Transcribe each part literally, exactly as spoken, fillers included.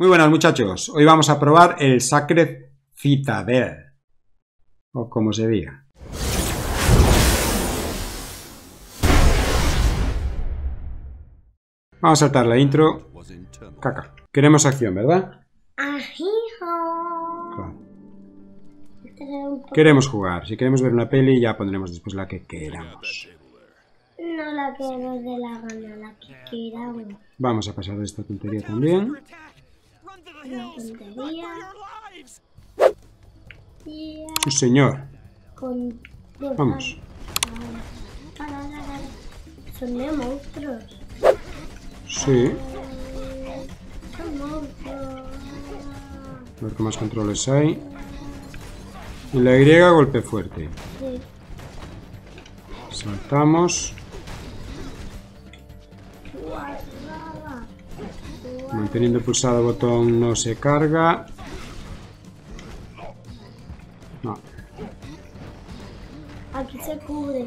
Muy buenas, muchachos, hoy vamos a probar el Sacred Citadel, o como se diga. Vamos a saltar la intro. Caca. Queremos acción, ¿verdad? Claro. Queremos jugar. Si queremos ver una peli, ya pondremos después la que queramos. No la que nos dé la gana, la que queramos. Vamos a pasar de esta tontería también. La tontería. Sí, señor. Con... Vamos. Son de monstruos. Sí. Son monstruos. A ver qué más controles hay. Y la Y, golpe fuerte. Sí. Saltamos. Manteniendo pulsado el botón no se carga. No. Aquí se cubre.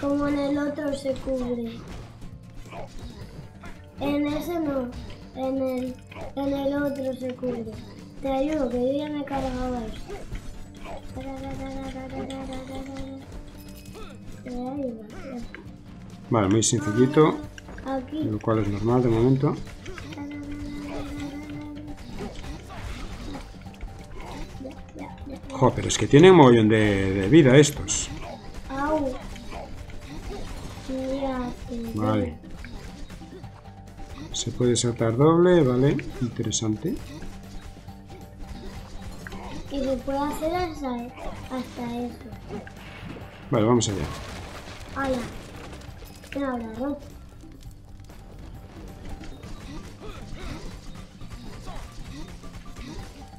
Como en el otro se cubre. En ese no. En el, en el otro se cubre. Te ayudo, que yo ya me he cargado eso. Vale, muy sencillito. Aquí. Lo cual es normal de momento. Jo, pero es que tiene un mogollón de, de vida estos. Au. Vale. Se puede saltar doble, vale. Interesante. Y se puede hacer hasta, hasta eso. Vale, vamos allá. Hola. ¿Qué habla, Rob?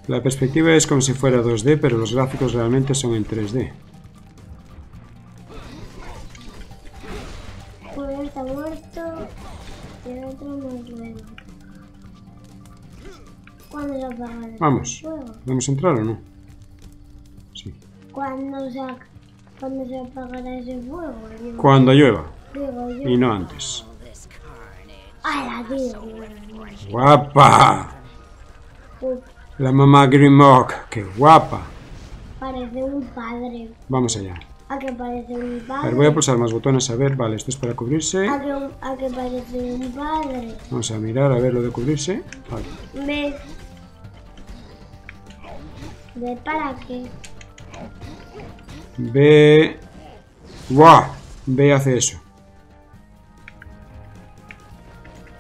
La perspectiva es como si fuera dos D, pero los gráficos realmente son en tres D. Uno está muerto y el otro muy bueno. ¿Cuándo se apaga el Vamos. Fuego? ¿Vamos a entrar o no? Sí. ¿Cuándo se, ¿cuándo se apagará ese fuego? Yo Cuando llueva. Digo, y no antes. ¡Hala, tío! ¡Guapa! Uf. La mamá Grimok, qué guapa. Parece un padre. Vamos allá. A que parece un padre. A ver, voy a pulsar más botones, a ver, vale, esto es para cubrirse. A que, a que parece un padre. Vamos a mirar, a ver lo de cubrirse. Vale. ¿Ves? ¿Ve para qué? Ve... ¡Guau! Ve hace eso.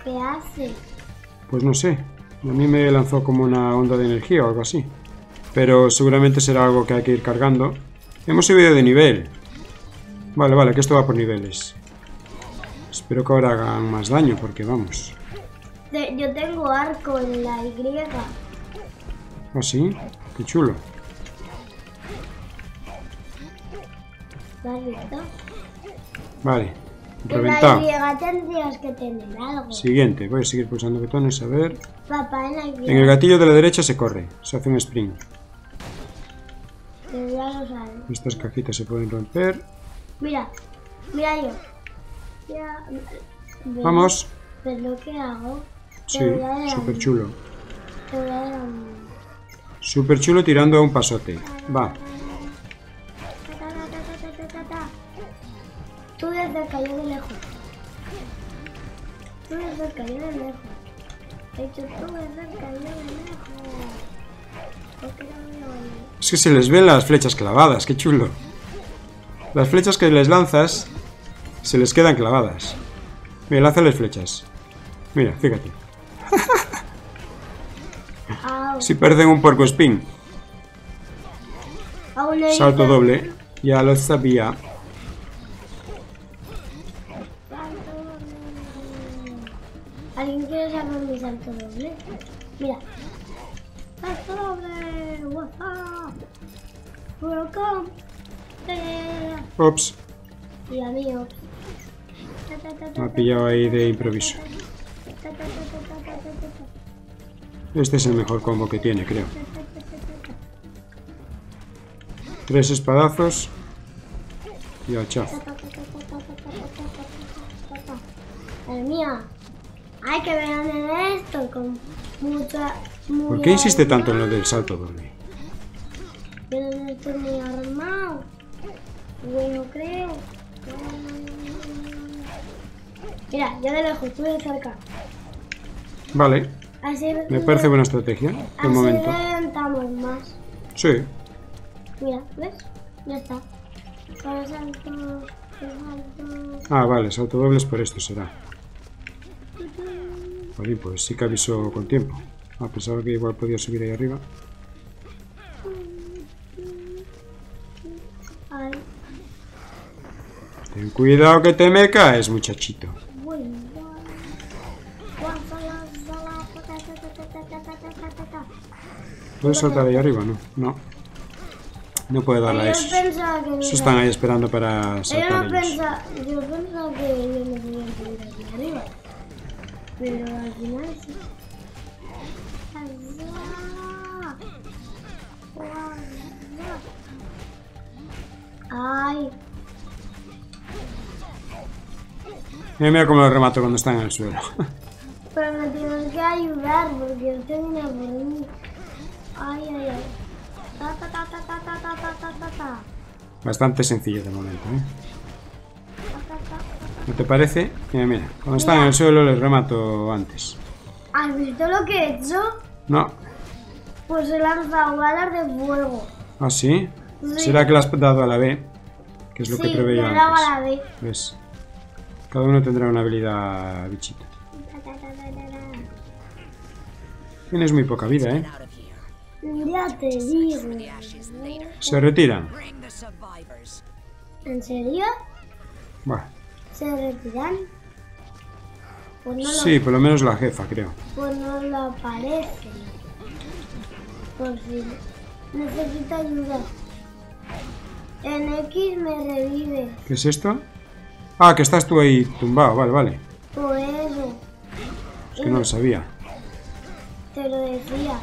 ¿Qué hace? Pues no sé. A mí me lanzó como una onda de energía o algo así. Pero seguramente será algo que hay que ir cargando. Hemos subido de nivel. Vale, vale, que esto va por niveles. Espero que ahora hagan más daño porque vamos. Yo tengo arco en la Y. ¿Ah, sí? Qué chulo. ¿Lo has visto? Vale. Reventado. En la Y tendrías que tener algo. Siguiente, voy a seguir pulsando botones, a ver. Papá, en, la Y... en el gatillo de la derecha se corre, se hace un sprint. Pero ya lo sabes. Estas cajitas se pueden romper. Mira, mira yo. Mira, pero, vamos. Pero lo que hago. Sí, súper chulo. Súper chulo tirando a un pasote. Va. Tú desde el cañón de lejos. Tú desde el cañón de lejos. He hecho tú desde el cañón de lejos. Es que se les ven las flechas clavadas, qué chulo. Las flechas que les lanzas se les quedan clavadas. Mira, lánzales flechas. Mira, fíjate. Si parecen un puerco espín. Salto doble. Ya lo sabía. ¿Alguien quiere sacar mi salto doble? Mira. ¡Salto doble! ¡Woohoo! ¡Welcome! ¡Ops! Y a mí, ops. Me ha pillado ahí de improviso. Este es el mejor combo que tiene, creo. Tres espadazos. Y al chaf. ¡El mío! Hay que ver esto con ¿Por qué insiste tanto en lo del salto doble? Pero no estoy muy armado. Bueno, creo. Mira, ya de lejos, tú de cerca. Vale. Me parece buena estrategia. De momento. Levantamos más. Sí. Mira, ¿ves? Ya está. Para saltos, saltos. Ah, vale, salto dobles por esto será. Vale, pues sí que aviso con tiempo. Ah, pensaba que igual podía subir ahí arriba. Ten cuidado que te me caes, muchachito. ¿Puedes saltar ahí arriba? No, no. No puedo darle a esos. Esos están ahí esperando para saltar ellos. Yo pensaba que yo no podía subir aquí arriba. Pero al final sí. Ay. Mira cómo lo remato cuando están en el suelo. Pero me tienes que ayudar porque yo tengo una bolita. Ay, ay, ay. Ta, ta, ta, ta, ta, ta, ta, ta, ta. Bastante sencillo de momento, ¿eh? ¿No te parece? Mira, mira. Cuando están en el suelo les remato antes. ¿Has visto lo que he hecho? No. Pues he lanzado balas de fuego. ¿Ah, sí? Sí. ¿Será que las has dado a la B? Que es lo sí, que preveía antes. Sí, dado a la B. ¿Ves? Cada uno tendrá una habilidad bichita. Tienes muy poca vida, ¿eh? Ya te digo. Se retiran. ¿En serio? Bueno. ¿Se retiran? Pues no sí, lo... por lo menos la jefa, creo. Pues no lo aparece. Por fin. Necesito ayuda. En X me revive. ¿Qué es esto? Ah, que estás tú ahí tumbado, vale, vale. Por eso. Es que no lo sabía. Te lo decía.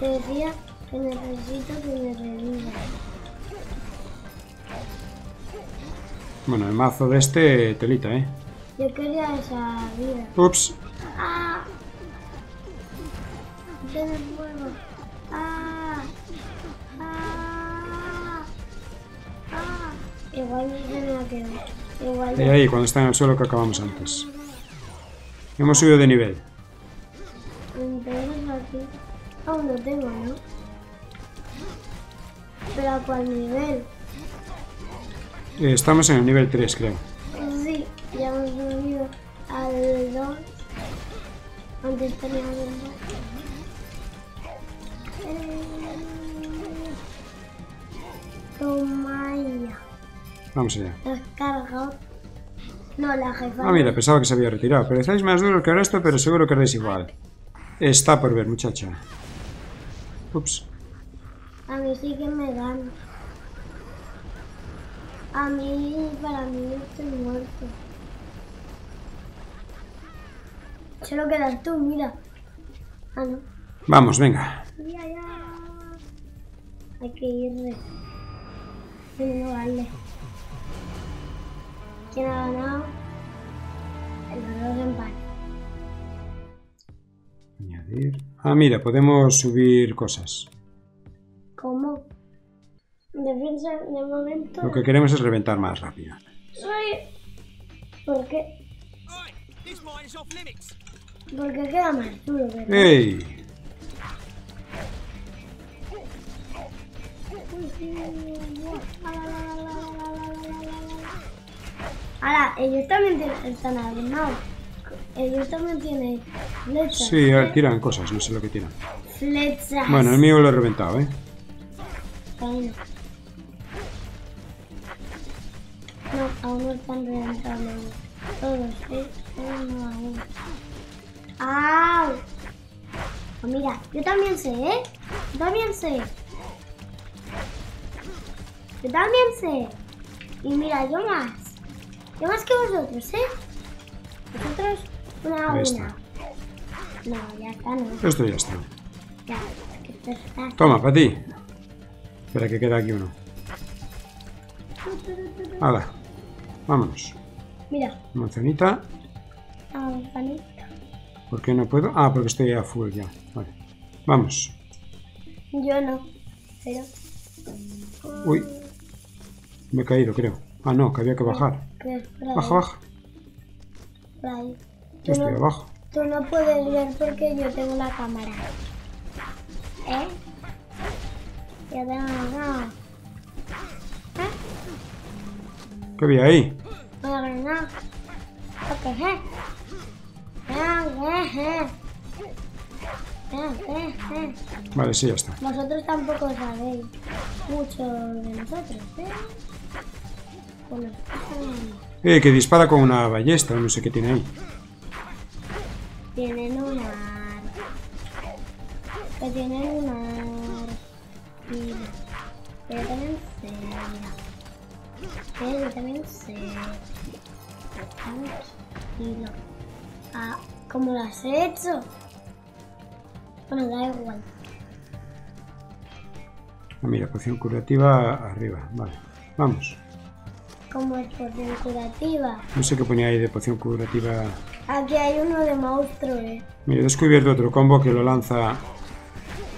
Te decía que necesito que me reviva. Bueno, el mazo de este telita, ¿eh? Yo quería esa vida. Ups. Ah. Yo no puedo. Ah. Ah. Ah. Igual yo no la quedo. Y ahí, cuando está en el suelo que acabamos antes. Hemos subido de nivel. Entonces aquí... Aún no tengo, ¿no? ¿Pero a cuál nivel? Eh, estamos en el nivel tres, creo. Sí, ya hemos subido al dos. Antes teníamos el dos. Eh... Toma ya. Vamos allá. ¿Te has cargado? No, la jefa. Ah, mira, pensaba que se había retirado. Pero estáis más duros que el resto, pero seguro que eres igual. Está por ver, muchacha. Ups. A mí sí que me dan. A mí, para mí, estoy muerto. Solo quedas tú, mira. Ah, no. Vamos, venga. Ya, ya. Hay que irme. No vale. ¿Quién ha ganado? El dos empate. Añadir. Ah, mira, podemos subir cosas. ¿Cómo? Defensa de momento. Lo que queremos es reventar más rápido. ¿Por qué? Porque queda más duro, ¿verdad? ¡Ey! Ahora, ellos también están armados. Ellos también tienen flechas. Sí, a ver, tiran cosas, no sé lo que tiran. Flechas. Bueno, el mío lo he reventado, ¿eh? Bueno. No, aún no están reventados. Todos, ¿eh? Uno a uno. ¡Au! Pues mira, yo también sé, ¿eh? Yo también sé. Yo también sé. Y mira, yo más. Yo más que vosotros, ¿eh? Vosotros una a una. No, ya está, ¿no? Esto ya está. Ya, que esto está. Toma, para ti. Espera que queda aquí uno. Hala. Vámonos. Mira. Manzanita. Manzanita. ¿Por qué no puedo? Ah, porque estoy a full ya. Vale. Vamos. Yo no. Pero... Uy. Me he caído, creo. Ah, no, que había que bajar. Baja, baja. Yo estoy no, abajo. Tú no puedes ver porque yo tengo la cámara. ¿Eh? Ya tengo la ¿Eh? ¿Qué había ahí? Una granada. ¿Qué es? Vale, sí, ya está. Vosotros tampoco sabéis mucho de nosotros, ¿eh? Bueno, eh, que dispara con una ballesta, no sé qué tiene ahí. Tienen una... Que tienen una... Mira. Pero también se... Pero también se... Tranquilo. Ah, ¿cómo lo has hecho? Bueno, da igual. Ah, mira, poción curativa arriba. Vale, vamos. ¿Cómo es poción curativa? No sé qué ponía ahí de poción curativa. Aquí hay uno de monstruo, eh. Mira, he descubierto otro combo que lo lanza...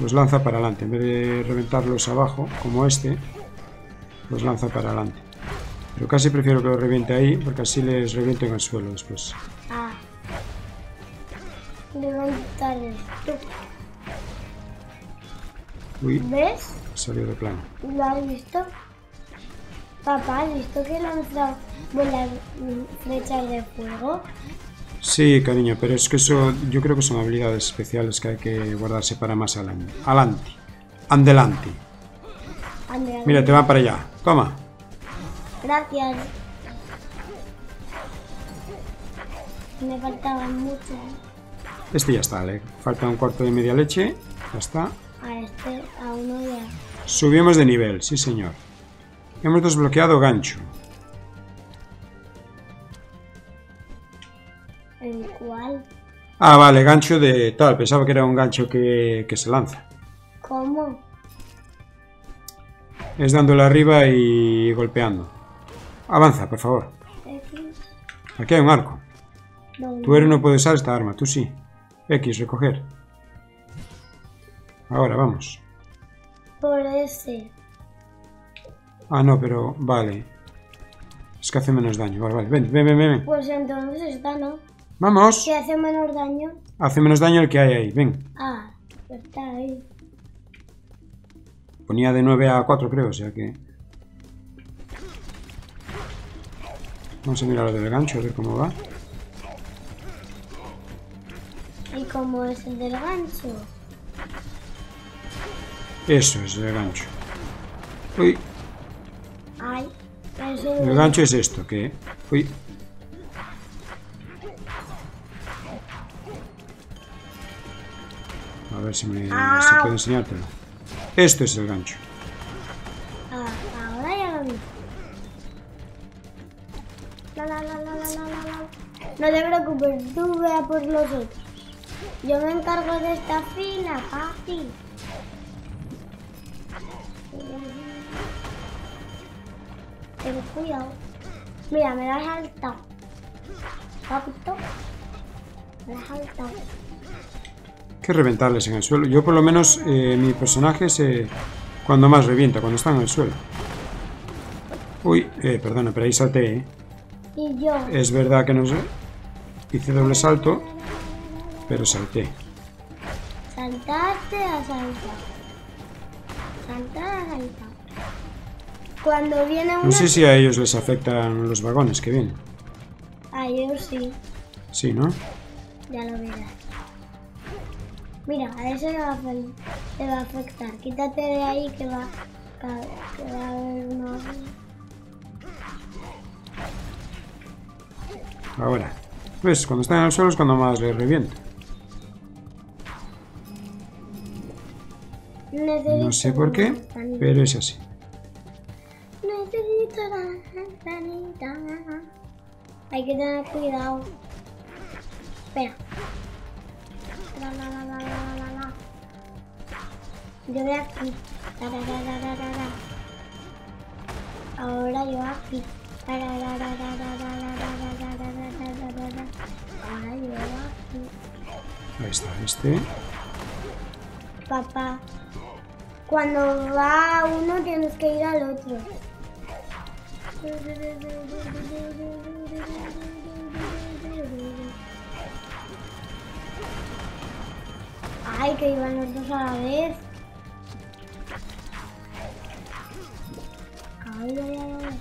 Los lanza para adelante. En vez de reventarlos abajo, como este, los lanza para adelante. Pero casi prefiero que los reviente ahí, porque así les reviento en el suelo después. Ah. Levantarles tú. Uy, ¿ves? Salió de plano. ¿Lo has visto? Papá, ¿has visto que lanzó las flechas de fuego? Sí, cariño, pero es que eso yo creo que son habilidades especiales que hay que guardarse para más adelante. Adelante. Andelante. Andelante. Mira, te va para allá. Toma. Gracias. Me faltaban muchas. Este ya está, le falta un cuarto de media leche. Ya está. A este, a uno ya. Subimos de nivel, sí señor. Hemos desbloqueado gancho. ¿En cuál? Ah, vale, gancho de tal. Pensaba que era un gancho que, que se lanza. ¿Cómo? Es dándole arriba y golpeando. Avanza, por favor. X. Aquí hay un arco. ¿Dónde? Tú eres no puedes usar esta arma, tú sí. X, recoger. Ahora, vamos. Por ese. Ah, no, pero... Vale. Es que hace menos daño. Vale, vale. Ven, ven, ven, ven. Pues entonces está, ¿no? ¡Vamos! ¿Qué hace menos daño? Hace menos daño el que hay ahí. Ven. Ah, está ahí. Ponía de nueve a cuatro, creo, o sea que... Vamos a mirar lo del gancho, a ver cómo va. ¿Y cómo es el del gancho? Eso es el gancho. Uy. Ay, el gancho es esto, que... Uy. A ver si me ah. si puedo enseñártelo. Esto es el gancho. Ah, ahora ya lo vi. La, la, la, la, la, la, la. No te preocupes, tú vea por los otros. Yo me encargo de esta fila, papi. Pero cuidado. Mira, me la has saltado. Papito. Me la has saltado. Hay que reventarles en el suelo. Yo por lo menos eh, mi personaje se... Cuando más revienta, cuando están en el suelo. Uy, eh, perdona, pero ahí salté, ¿eh? Y yo. Es verdad que no sé. Hice doble salto, pero salté. Saltaste a saltar. Saltar a saltar. Cuando viene una... No sé si a ellos les afectan los vagones que vienen. A ellos sí. Sí, ¿no? Ya lo verás. Mira, a eso le va a, le va a afectar. Quítate de ahí que va, que va a haber uno. Ahora. ¿Ves? Cuando están en el suelo es cuando más les reviento. Necesito no sé por qué, pero es así. Hay que tener cuidado. Espera. La, la, la, la, la, la. Yo voy aquí. La, la, la, la, la, la. Ahora yo aquí. La, la, la, la, la, la, la, la, la, la, la, la, la, la. Ahora yo aquí. Ahí está, este. Papá, cuando va uno tienes que ir al otro. Ay, que iban los dos a la vez. Ay, ay, ay.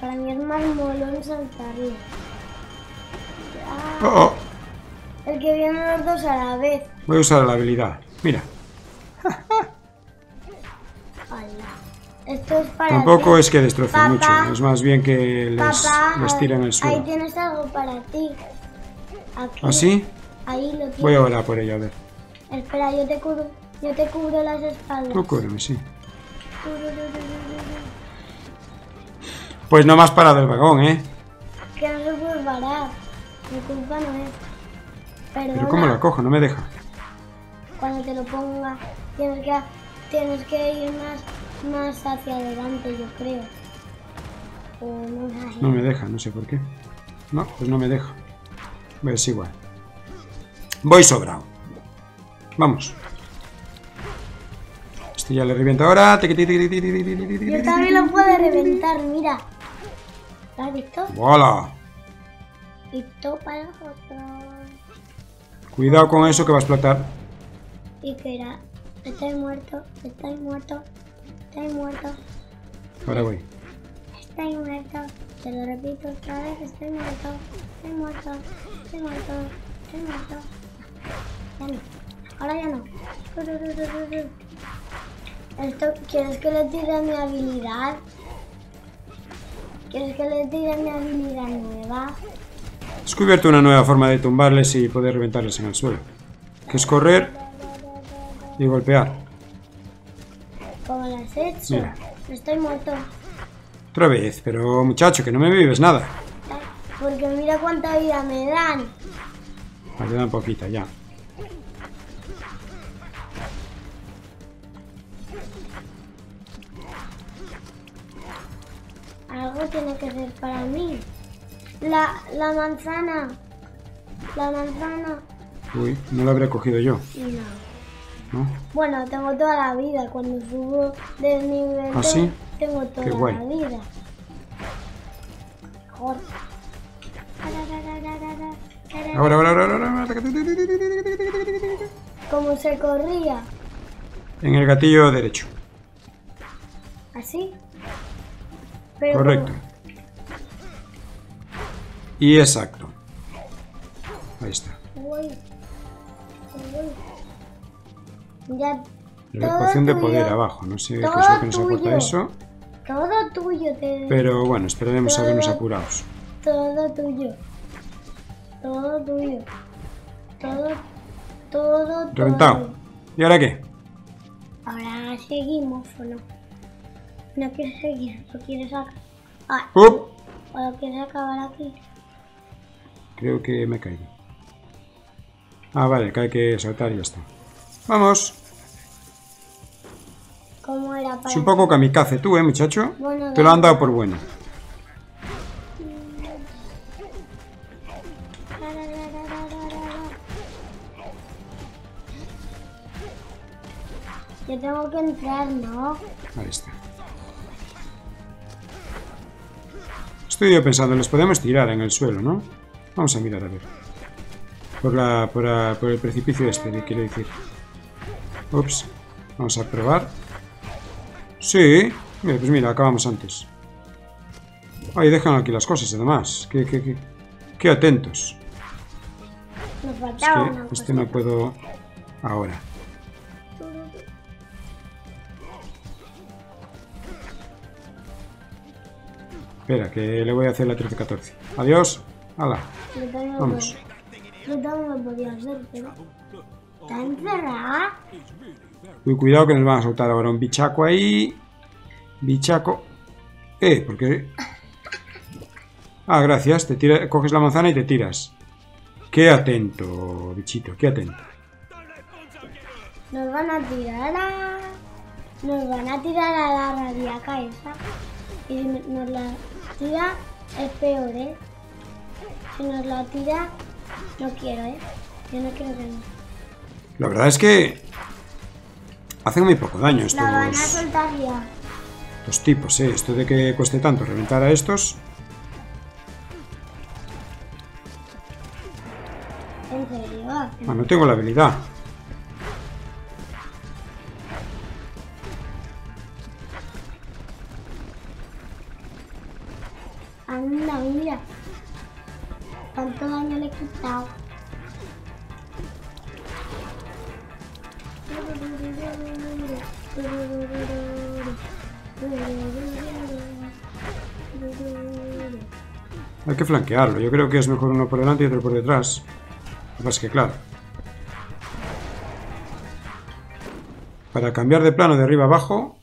Para mí es más molón saltarlo. Ah, oh, oh. El que vienen los dos a la vez. Voy a usar la habilidad. Mira. Esto es para Tampoco ti. es que destroce papá, mucho. Es más bien que les, papá, les tiran el suelo. Ahí tienes algo para ti. Aquí. ¿Así? Ahí lo tienes. Voy ahora a por ello, a ver. Espera, yo te cubro, yo te cubro las espaldas. Tú cúbreme, sí. Pues no me has parado el vagón, ¿eh? Que no se puede parar. Mi culpa no es. Perdona. Pero ¿cómo la cojo? No me deja. Cuando te lo ponga, tienes que, tienes que ir más... más hacia adelante, yo creo. O no, no me deja, no sé por qué. No, pues no me deja. Es igual. Voy sobrado. Vamos. Este ya le revienta ahora. Yo también lo puedo reventar, mira. ¿Lo has visto? ¡Hola! Y todo para otro. Cuidado con eso que va a explotar. Y que era. Estoy muerto, estoy muerto. Estoy muerto. Ahora voy. Estoy muerto. Te lo repito otra vez. Estoy muerto. Estoy muerto. Estoy muerto. Estoy muerto. Ya no. Ahora ya no. Esto, ¿quieres que le tire mi habilidad? ¿Quieres que le tire mi habilidad nueva? He descubierto una nueva forma de tumbarles y poder reventarles en el suelo. Que es correr y golpear. Como lo has hecho. Mira. Estoy muerto. Otra vez, pero muchacho, que no me vives nada. Porque mira cuánta vida me dan. Me dan poquita ya. Algo tiene que ser para mí. La, la manzana. La manzana. Uy, no la habré cogido yo. No. ¿No? Bueno, tengo toda la vida. Cuando subo de nivel, ¿ah, sí? Tengo toda la vida. Joder. Ahora, ahora, ahora, ahora. ¿Cómo se corría? En el gatillo derecho. ¿Así? Pero correcto. ¿Cómo? Y exacto. Ahí está. Uy. Uy. Ya, la ecuación de poder abajo, no sé qué es lo que nos aporta eso. Todo tuyo, te... Pero bueno, esperaremos a vernos apurados. Todo tuyo. Todo tuyo. Todo, todo, todo. Reventado. ¿Y ahora qué? Ahora seguimos o no. No quieres seguir, lo quieres acabar. Ah, ¡up! ¿O lo quieres acabar aquí? Creo que me he caído. Ah, vale, que hay que saltar y ya está. Vamos. ¿Cómo era para es un poco kamikaze tú, eh, muchacho. Bueno, te lo han dado por bueno. Yo tengo que entrar, ¿no? Ahí está. Estoy yo pensando, los podemos tirar en el suelo, ¿no? Vamos a mirar a ver. Por la, por, la, por el precipicio este, quiero decir. Ups, vamos a probar. Sí, mira, pues mira, acabamos antes. Ahí dejan aquí las cosas, además. Qué, qué, qué, qué atentos. Nos faltaba una cosita. Este no puedo ahora. Espera, que le voy a hacer la trece catorce. Adiós. Hala. Vamos. Yo también lo podía hacer, pero... ¿Tan cerrada? Uy, cuidado que nos van a soltar ahora un bichaco ahí. Bichaco. Eh, porque... Ah, gracias. Te tira... Coges la manzana y te tiras. Qué atento, bichito. Qué atento. Nos van a tirar a... Nos van a tirar a la radiaca esa. Y si nos la tira, es peor, ¿eh? Si nos la tira... No quiero, ¿eh? Yo no quiero daño. La verdad es que hacen muy poco daño estos. La van a soltar ya. Los tipos, ¿eh? Esto de que cueste tanto reventar a estos. ¿En serio? Ah, no tengo la habilidad. Anda, mira. Cuánto daño le he quitado. Hay que flanquearlo. Yo creo que es mejor uno por delante y otro por detrás. Lo que pasa es que, claro, para cambiar de plano de arriba abajo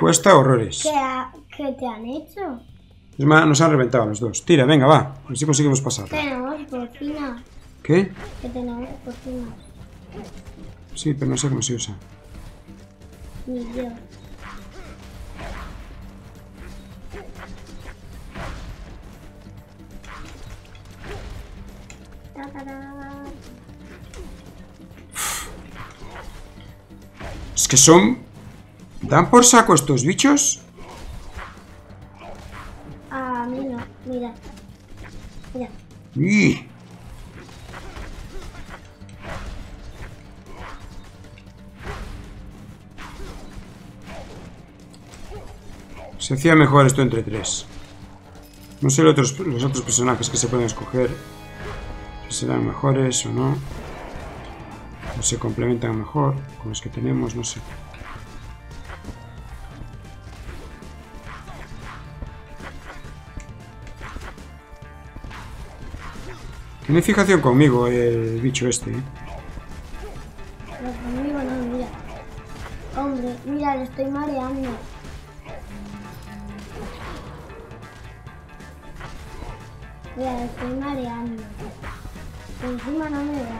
cuesta horrores. ¿Qué, ¿Qué te han hecho? Es más, nos han reventado los dos. Tira, venga, va. A ver si conseguimos pasar. Tenemos bocinas. ¿Qué? Que tenemos bocinas. Sí, pero no sé cómo se usa. Ni yo. Es que son... ¿Dan por saco estos bichos? Ah, mira, mira. Mira. ¡Y! Se hacía mejor esto entre tres. No sé los otros, los otros personajes que se pueden escoger. Si serán mejores o no. O se complementan mejor con los que tenemos, no sé. Tiene fijación conmigo el bicho este, ¿eh? Pero conmigo no, mira. Hombre, mira, lo estoy mareando. Mira, lo estoy mareando. Pero encima no me da.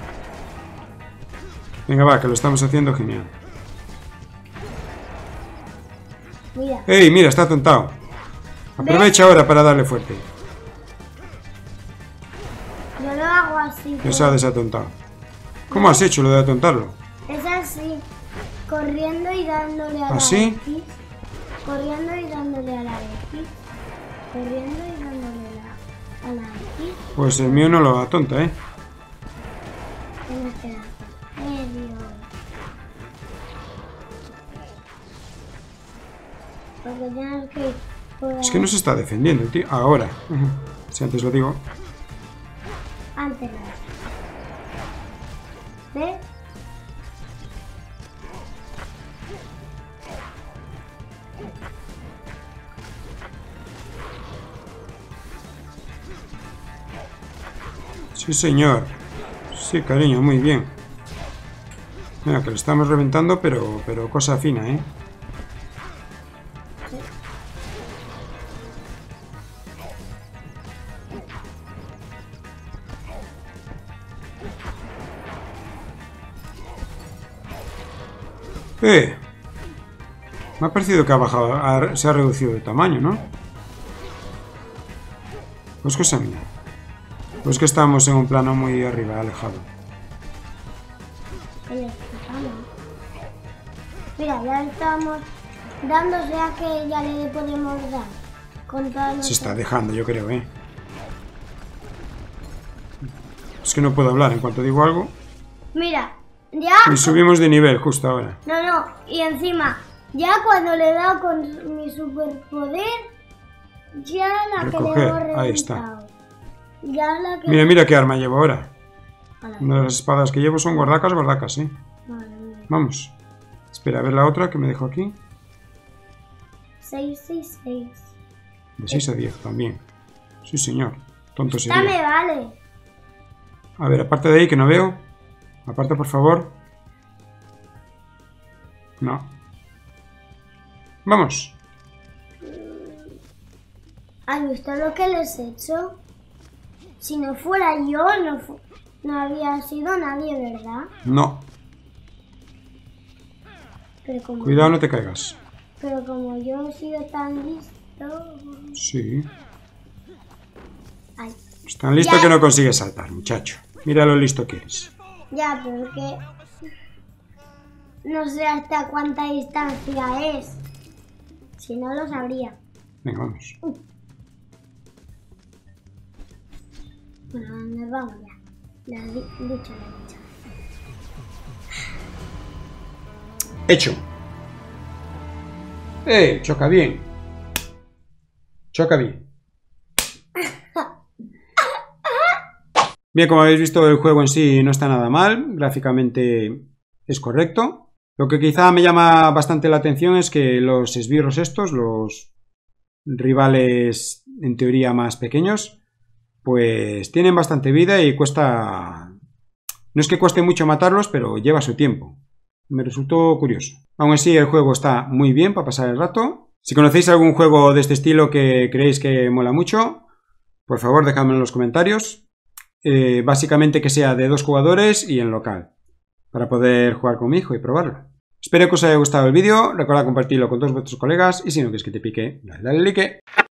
Venga, va, que lo estamos haciendo genial. Mira. ¡Ey, mira, está atontado! Aprovecha ahora para darle fuerte. Yo lo hago así. Pero... Esa ha desatontado. ¿Cómo has hecho lo de atontarlo? Es así, corriendo y dándole a la ¿Así? X. Corriendo y dándole a la X. Corriendo y dándole a la, a la X. Pues el mío no lo atonta, ¿eh? Es que no se está defendiendo, tío. Ahora. Si antes lo digo. Antes no. ¿Ves? Sí, señor. Sí, cariño, muy bien. Mira, que lo estamos reventando, pero, pero cosa fina, ¿eh? Eh, me ha parecido que ha bajado, ha, se ha reducido de tamaño, ¿no? Pues cosa mía. Pues que estamos en un plano muy arriba, alejado. Mira, ya estamos dando, o sea que ya le podemos dar. Con toda se está dejando, yo creo, ¿eh? Es que no puedo hablar en cuanto digo algo. Mira. Ya, y subimos de nivel justo ahora. No, no, y encima, ya cuando le he dado con mi superpoder, ya la Recoger. que le hemos reventado. Ahí está. Ya la que... Mira, mira qué arma llevo ahora. Hola. Una de las espadas que llevo son guardacas, guardacas, ¿eh? Vale, vamos. Espera, a ver la otra que me dejo aquí. seis, seis, seis. De seis a diez también. Sí, señor. Tonto sería. Ya me vale. A ver, aparte de ahí que no veo. Aparte, por favor. No. Vamos. ¿Has visto lo que les he hecho? Si no fuera yo, no, fu no habría sido nadie, ¿verdad? No. Pero como Cuidado, no te caigas. Pero como yo he sido tan listo... Sí. Ay. Es tan listo ya. que no consigues saltar, muchacho. Mira lo listo que es. Ya, pero que... no sé hasta cuánta distancia es. Si no, lo sabría. Venga, vamos. Uh. Bueno, nos vamos ya. La he dicho, la he dicho. Hecho. ¡Eh! Choca bien. Choca bien. Bien, como habéis visto, el juego en sí no está nada mal. Gráficamente es correcto. Lo que quizá me llama bastante la atención es que los esbirros estos, los rivales en teoría más pequeños, pues tienen bastante vida y cuesta... no es que cueste mucho matarlos, pero lleva su tiempo. Me resultó curioso. Aún así, el juego está muy bien para pasar el rato. Si conocéis algún juego de este estilo que creéis que mola mucho, por favor, dejadme en los comentarios. Eh, básicamente que sea de dos jugadores y en local, para poder jugar con mi hijo y probarlo. Espero que os haya gustado el vídeo. Recuerda compartirlo con todos vuestros colegas y si no quieres que te pique, dale, dale like.